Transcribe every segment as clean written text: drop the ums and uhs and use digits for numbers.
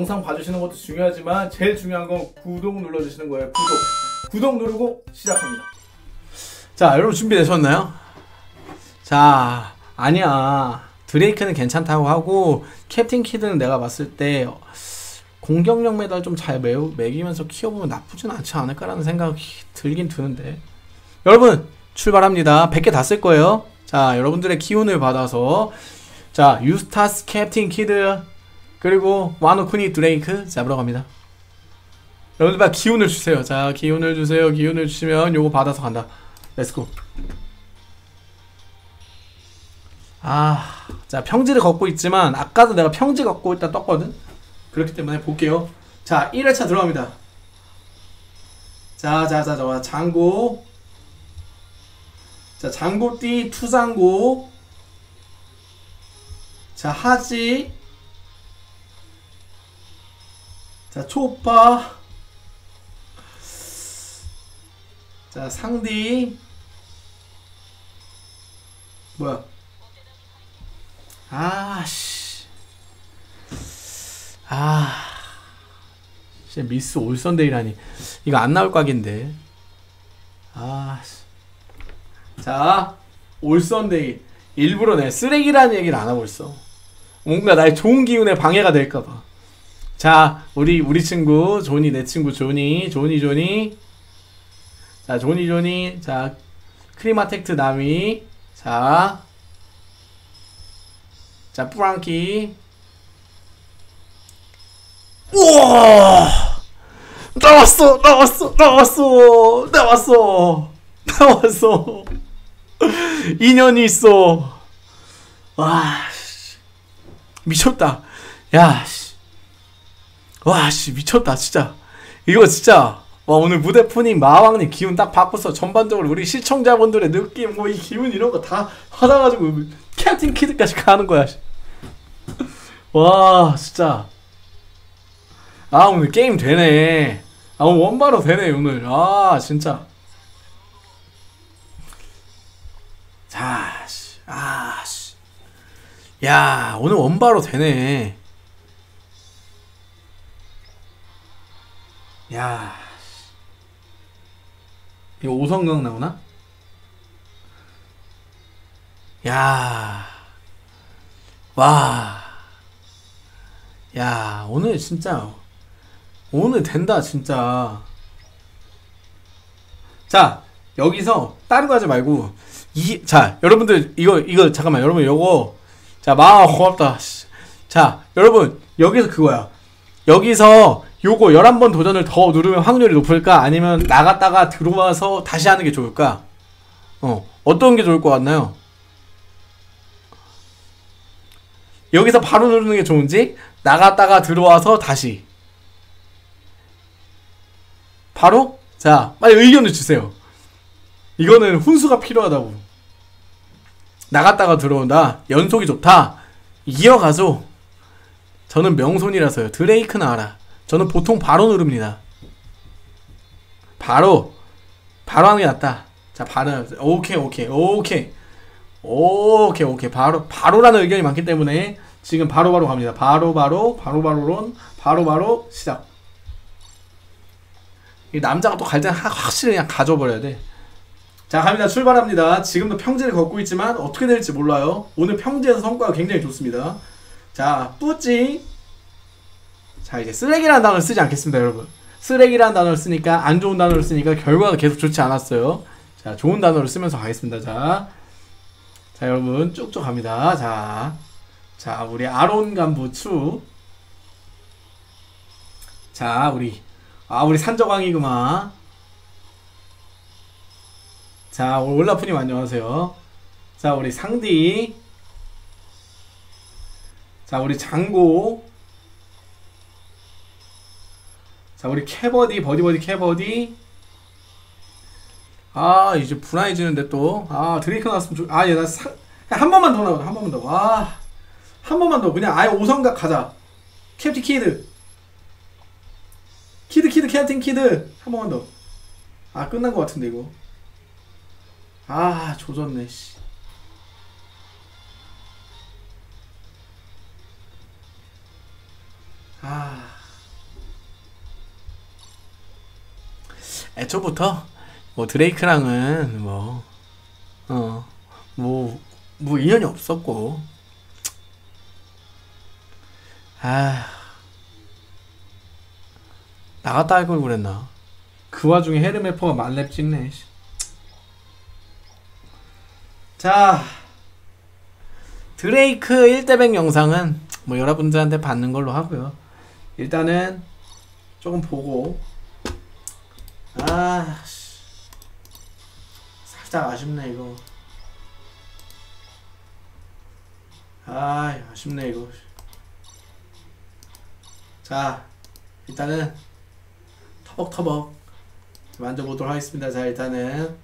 영상 봐주시는 것도 중요하지만 제일 중요한 건 구독 눌러주시는 거예요. 구독 누르고 시작합니다. 자, 여러분 준비되셨나요? 자, 아니야, 드레이크는 괜찮다고 하고 캡틴 키드는 내가 봤을 때 공격력 매달 좀 잘 매기면서 키워보면 나쁘진 않지 않을까라는 생각이 들긴 드는데, 여러분 출발합니다. 100개 다 쓸 거예요. 자, 여러분들의 기운을 받아서, 자, 유스타스 캡틴 키드 그리고 와노쿠니 드레이크 잡으러 갑니다. 여러분들 막 기운을 주세요. 자, 기운을 주세요. 기운을 주시면 요거 받아서 간다. 렛츠고. 아, 자, 평지를 걷고 있지만 아까도 내가 평지 걷고 있다 떴거든. 그렇기 때문에 볼게요. 자, 1회차 들어갑니다. 자, 장고. 자, 장고띠, 투장고. 자, 하지. 자, 초파. 자, 상디. 뭐야? 아씨. 아, 진짜 미스 올선데이라니. 이거 안 나올 각인데. 아씨. 자, 올선데이. 일부러 내 쓰레기라는 얘기를 안 하고 있어. 뭔가 나의 좋은 기운에 방해가 될까봐. 자, 우리 친구 조니, 내 친구 조니. 자, 조니. 자, 크리마텍트 나미. 자, 뿌랑키. 우와! 나왔어! 인연이 있어. 와, 씨. 미쳤다. 야, 씨. 와, 씨. 미쳤다, 진짜. 이거 진짜. 와, 오늘 무대포님, 마왕님 기운 딱 바꿨어. 전반적으로 우리 시청자분들의 느낌, 뭐 이 기운 이런 거 다 받아가지고 캡틴 키드까지 가는 거야. 와, 진짜. 아, 오늘 게임 되네. 아, 오늘 원바로 되네 오늘. 아, 진짜. 자, 씨. 아, 씨. 야, 오늘 원바로 되네. 야. 이거 5성강 나오나? 야, 와, 야, 오늘 진짜 오늘 된다 진짜. 자, 여기서 다른 거 하지 말고 이, 자, 여러분들 이거 잠깐만, 여러분 요거, 자, 마 고맙다. 자, 여러분 여기서 그거야. 여기서 요거 11번 도전을 더 누르면 확률이 높을까? 아니면 나갔다가 들어와서 다시 하는 게 좋을까? 어떤 게 좋을 것 같나요? 여기서 바로 누르는 게 좋은지? 나갔다가 들어와서 다시? 바로? 자, 빨리 의견을 주세요. 이거는 훈수가 필요하다고. 나갔다가 들어온다. 연속이 좋다. 이어가죠. 저는 명손이라서요. 드레이크는 알아. 저는 보통 바로 누릅니다. 바로 하는 게 낫다. 자, 바로. 오케이. 바로라는 의견이 많기 때문에 지금 바로바로 갑니다. 바로바로 시작. 이 남자가 또 갈 때는 확실히 그냥 가져버려야 돼. 자, 갑니다. 출발합니다. 지금도 평지를 걷고 있지만 어떻게 될지 몰라요. 오늘 평지에서 성과가 굉장히 좋습니다. 자, 뿌찌. 자, 이제 쓰레기라는 단어를 쓰지 않겠습니다, 여러분. 쓰레기라는 단어를 쓰니까, 안 좋은 단어를 쓰니까 결과가 계속 좋지 않았어요. 자, 좋은 단어를 쓰면서 가겠습니다. 자, 여러분 쭉쭉 갑니다. 자, 우리 아론 간부 추. 자, 우리 산적왕이구만. 자, 우리 올라프님 안녕하세요. 자, 우리 상디. 자, 우리 장고. 자, 우리 캐버디, 캐버디. 아, 이제 분해지는데 또. 아, 드레이크 나왔으면 좋. 아, 얘 나 한 번만 더 나오자. 아, 한 번만 더. 그냥 아예 5성각 가자. 캡틴 키드. 캡틴 키드. 한 번만 더. 아, 끝난 것 같은데 이거. 아, 조졌네, 씨. 아. 애초부터 뭐 드레이크랑은 뭐 인연이 없었고, 아 나갔다 할 걸 그랬나. 그 와중에 헤르메퍼가 만렙 찍네. 자, 드레이크 1대100 영상은 뭐 여러분들한테 받는 걸로 하고요. 일단은 조금 보고, 아 살짝 아쉽네 이거. 아 아쉽네 이거. 자, 일단은 터벅터벅 만져보도록 하겠습니다. 자, 일단은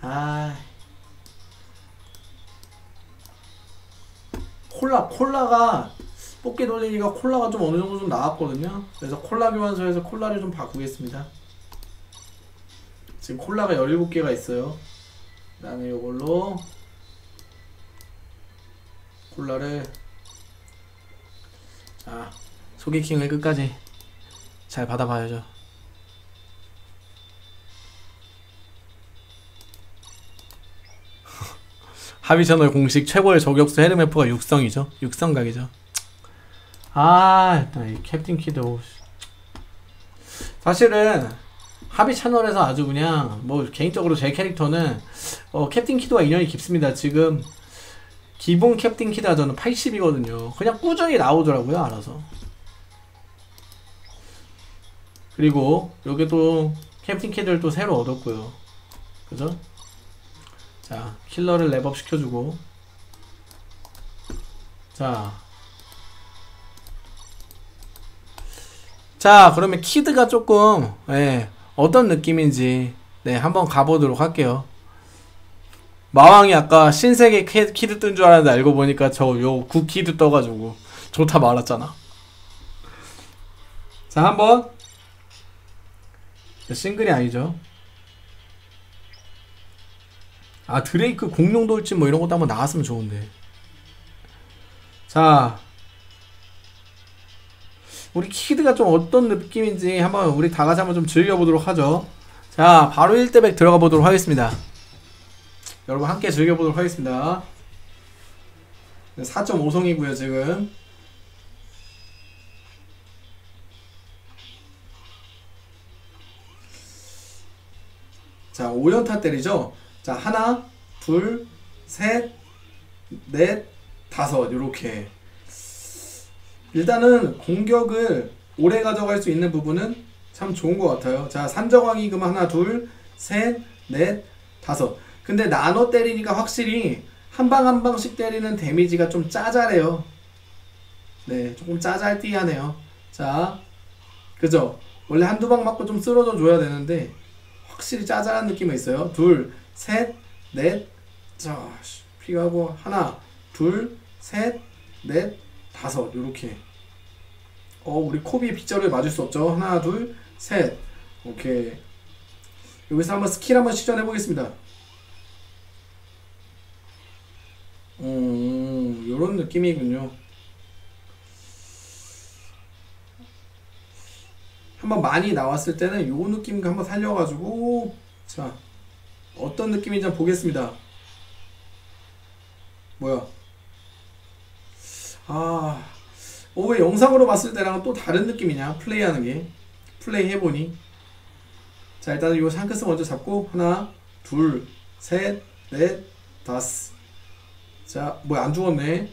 아 콜라가 뽑기 돌리기가 콜라가 좀 어느정도 좀 나왔거든요. 그래서 콜라 교환소에서 콜라를 좀 바꾸겠습니다. 지금 콜라가 17개가 있어요. 나는 요걸로 콜라를, 자 소개킹을 끝까지 잘 받아봐야죠. 하비채널 공식 최고의 저격수 헤르메프가 6성이죠. 6성각이죠. 아 일단 이 캡틴 키드, 사실은 하비채널에서 아주 그냥 뭐 개인적으로 제 캐릭터는 캡틴 키드와 인연이 깊습니다. 지금 기본 캡틴 키드가 저는 80이거든요 그냥 꾸준히 나오더라고요, 알아서. 그리고 여기 또 캡틴 키드를 또 새로 얻었고요, 그죠? 자, 킬러를 랩업 시켜주고, 자 그러면 키드가 조금 어떤 느낌인지 한번 가보도록 할게요. 마왕이 아까 신세계 키드 뜬 줄 알았는데 알고 보니까 저 요 국 키드 떠가지고 좋다 말았잖아. 자, 한번 싱글이 아니죠. 아 드레이크 공룡 돌진 뭐 이런 것도 한번 나왔으면 좋은데. 자, 우리 키드가 좀 어떤 느낌인지 한번 우리 다같이 한번 좀 즐겨보도록 하죠. 자, 바로 1대100 들어가 보도록 하겠습니다. 여러분 함께 즐겨보도록 하겠습니다. 4.5성이고요 지금. 자, 5연타 때리죠. 자, 하나, 둘, 셋, 넷, 다섯, 요렇게. 일단은 공격을 오래 가져갈 수 있는 부분은 참 좋은 것 같아요. 자, 산정왕이 그럼 하나, 둘, 셋, 넷, 다섯. 근데 나눠 때리니까 확실히 한 방씩 때리는 데미지가 좀 짜잘해요. 네, 조금 짜잘띠하네요. 자, 그죠? 원래 한두 방 맞고 좀 쓰러져 줘야 되는데 확실히 짜잘한 느낌이 있어요. 둘, 셋, 넷, 자, 피하고 하나, 둘, 셋, 넷, 다섯, 요렇게. 우리 코비의 빗자루에 맞을 수 없죠. 하나, 둘, 셋, 오케이. 여기서 한번 스킬 한번 시전해 보겠습니다. 요런 느낌이군요. 한번 많이 나왔을 때는 요 느낌 한번 살려가지고, 자 어떤 느낌인지 한번 보겠습니다. 뭐야? 아, 왜 영상으로 봤을 때랑 또 다른 느낌이냐? 플레이하는 게, 플레이 해보니. 자, 일단은 요 샹크스 먼저 잡고 하나, 둘, 셋, 넷, 다섯. 자, 뭐야, 안 죽었네.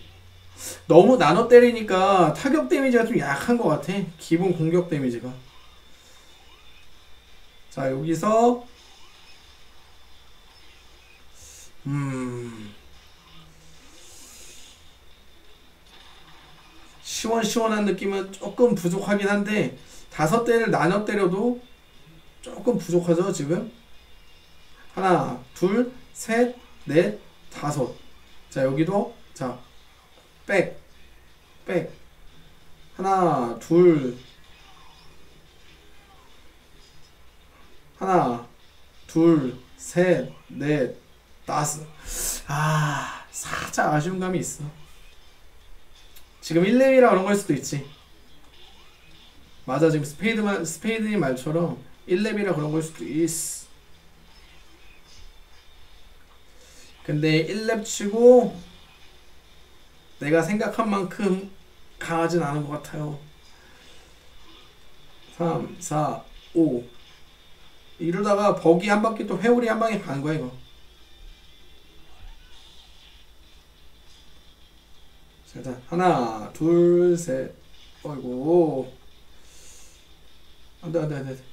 너무 나눠 때리니까 타격 데미지가 좀 약한 것 같아, 기본 공격 데미지가. 자, 여기서 시원시원한 느낌은 조금 부족하긴 한데, 5대를 나눠 때려도 조금 부족하죠 지금. 하나, 둘, 셋, 넷, 다섯. 자, 여기도 자 백 하나, 둘, 하나, 둘, 셋, 넷, 다섯. 아, 살짝 아쉬운 감이 있어. 지금 1레벨이라 그런 걸 수도 있지. 맞아, 지금 스페이드님 말처럼 1렙이라 그런 걸 수도 있어. 근데 1렙 치고 내가 생각한 만큼 강하진 않은 것 같아요. 3, 4, 5 이러다가 버기 한 바퀴 또 회오리 한 방에 가는 거야 이거. 자, 일단 하나, 둘, 셋. 어이구. 안돼 안돼 안돼.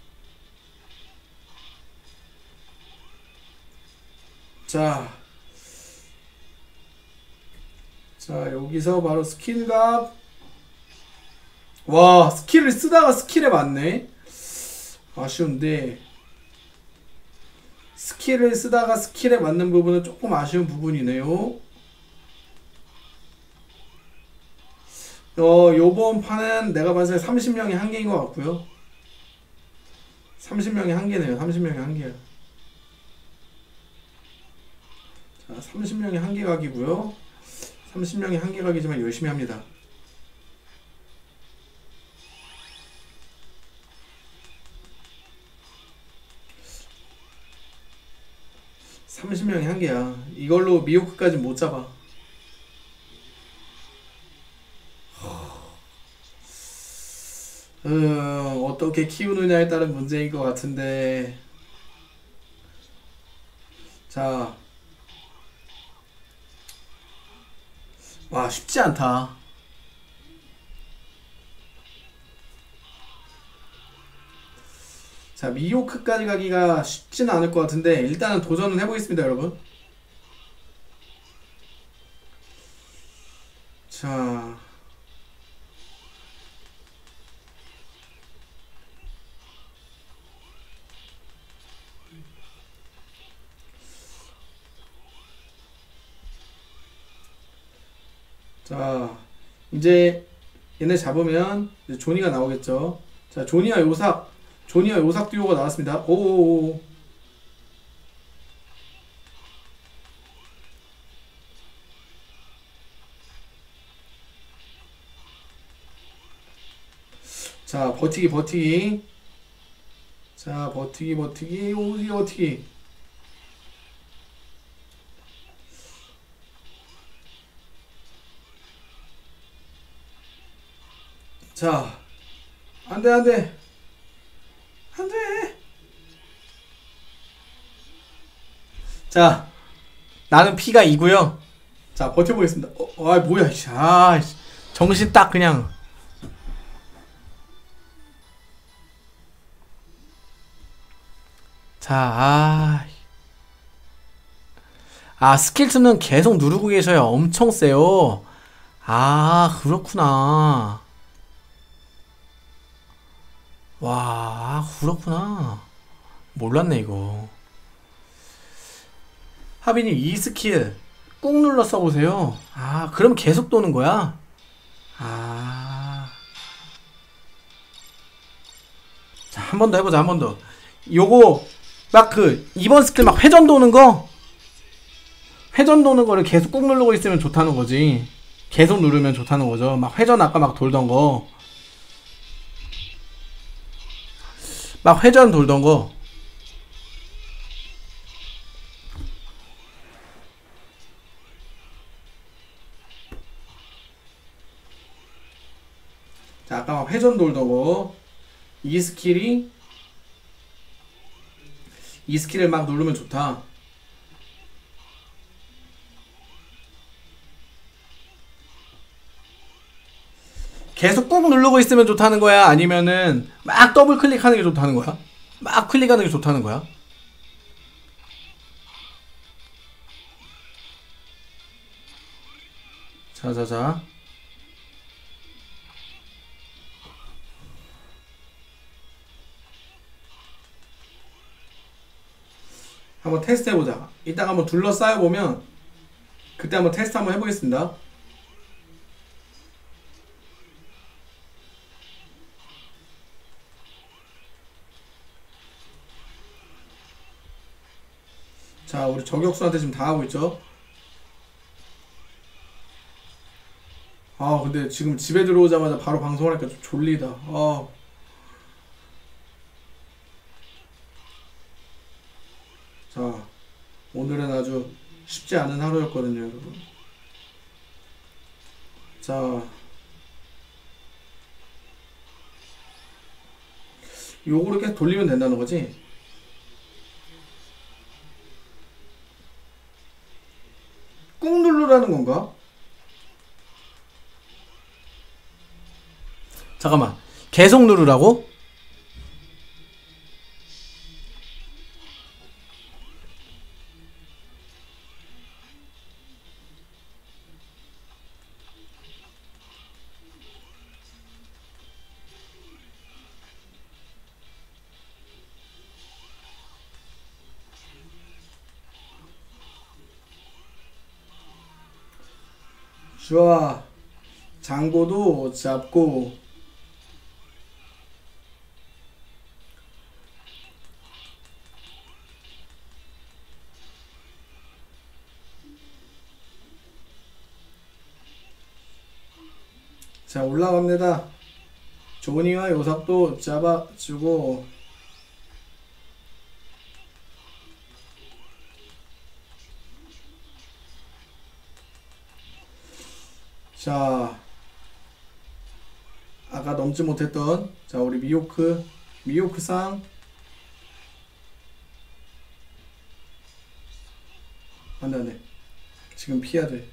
자 여기서 바로 스킬값. 와 스킬을 쓰다가 스킬에 맞네. 아쉬운데 스킬을 쓰다가 스킬에 맞는 부분은 조금 아쉬운 부분이네요. 요번 판은 내가 봤을 때 30명이 한 개인 것 같고요. 30명이 한 개네요. 30명이 한 개야. 30명이 한개 각이고요. 30명이 한개 각이지만 열심히 합니다. (30명이) 한 개야. 이걸로 미호크까지 못 잡아. 어떻게 키우느냐에 따른 문제인 것 같은데. 자. 와 쉽지 않다. 자 미호크까지 가기가 쉽지는 않을 것 같은데 일단은 도전은 해보겠습니다 여러분. 자 이제 얘네 잡으면 이제 조니가 나오겠죠. 자 조니와 요삭, 조니와 요삭 듀오가 나왔습니다. 오오오. 자 버티기 버티기. 자 버티기 버티기 오기 버티기. 자 안돼 안돼 안돼. 자 나는 피가 2고요 자 버텨보겠습니다. 아 뭐야 씨. 아 정신 딱 그냥. 자 스킬2는 계속 누르고 계셔야 엄청 세요. 아 그렇구나. 와, 그렇구나. 몰랐네, 이거. 하빈님, 이 스킬 꾹 눌러 써보세요. 아, 그럼 계속 도는 거야? 아. 자, 한 번 더 해보자, 한 번 더. 요거, 막 이번 스킬 막 회전 도는 거? 회전 도는 거를 계속 꾹 누르고 있으면 좋다는 거지. 계속 누르면 좋다는 거죠. 막 회전 아까 막 돌던 거. 막 회전 돌던 거. 자, 아까 막 회전 돌던 거. 이 스킬을 막 누르면 좋다. 계속 꾹 누르고 있으면 좋다는 거야? 아니면은 막 더블 클릭하는 게 좋다는 거야? 막 클릭하는 게 좋다는 거야? 자자자. 한번 테스트 해보자. 이따가 한번 둘러싸여보면 그때 한번 테스트 한번 해보겠습니다. 자 우리 저격수한테 지금 당하고 있죠. 아 근데 지금 집에 들어오자마자 바로 방송하니까 좀 졸리다. 자, 오늘은 아주 쉽지 않은 하루였거든요, 여러분. 자, 요거를 계속 돌리면 된다는 거지? 꾹 누르라는 건가? 잠깐만, 계속 누르라고? 좋아, 장고도 잡고. 자, 올라갑니다. 조니와 요사도 잡아주고. 자, 아까 넘지 못했던, 자, 우리 미호크상 안돼 지금 피해야 돼.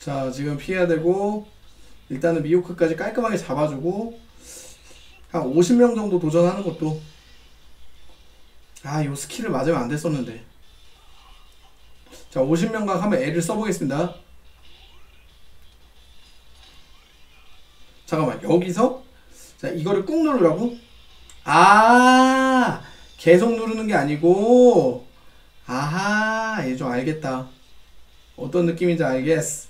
자, 지금 피해야 되고, 일단은 미호크까지 깔끔하게 잡아주고, 한 50명 정도 도전하는 것도, 아, 요 스킬을 맞으면 안 됐었는데. 자, 50명간 하면 L을 써보겠습니다. 잠깐만, 여기서? 자, 이거를 꾹 누르라고? 아, 계속 누르는 게 아니고, 아하, 얘 좀 알겠다. 어떤 느낌인지 알겠어.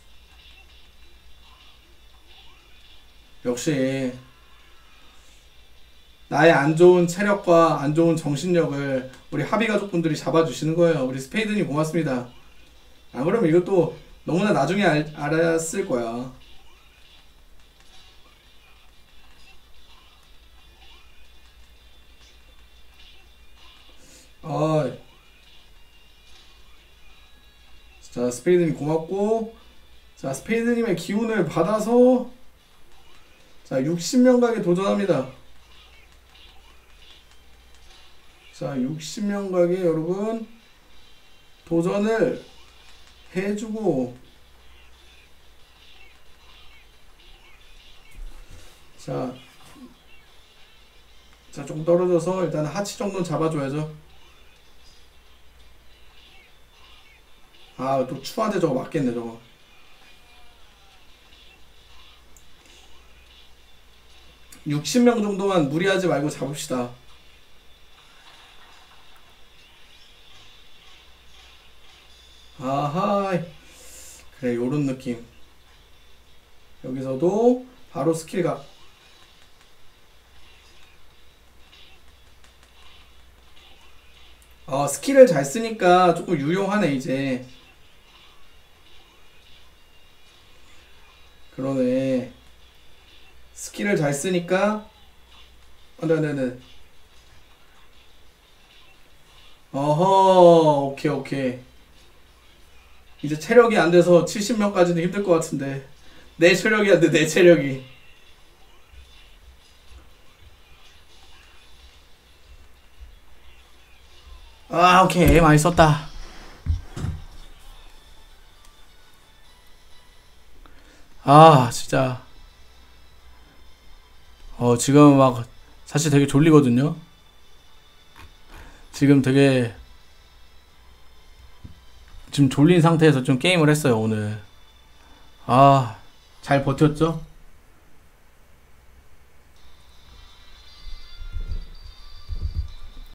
역시 나의 안 좋은 체력과 안 좋은 정신력을 우리 하비가족분들이 잡아주시는 거예요. 우리 스페이드님 고맙습니다. 안 그러면 이것도 너무나 나중에 알았을 거야. 자, 스페이드님 고맙고, 자, 스페이드님의 기운을 받아서, 자, 60명 가게 도전합니다. 자, 60명 가게 여러분 도전을 해주고, 자, 조금 떨어져서 일단 하치 정도는 잡아줘야죠. 아, 또 추한테 저거 맞겠네, 저거. 저거 60명 정도만 무리하지 말고 잡읍시다. 아하, 그래, 요런 느낌. 여기서도 바로 스킬각. 스킬을 잘 쓰니까 조금 유용하네, 이제. 그러네, 스킬을 잘 쓰니까. 네네네. 어허, 오케이 오케이. 이제 체력이 안 돼서 70명까지는 힘들 것 같은데, 내 체력이 안 돼, 내 체력이. 아, 오케이, 많이 썼다. 아, 진짜. 지금 막 사실 되게 졸리거든요. 지금 되게 지금 졸린 상태에서 좀 게임을 했어요, 오늘. 아, 잘 버텼죠?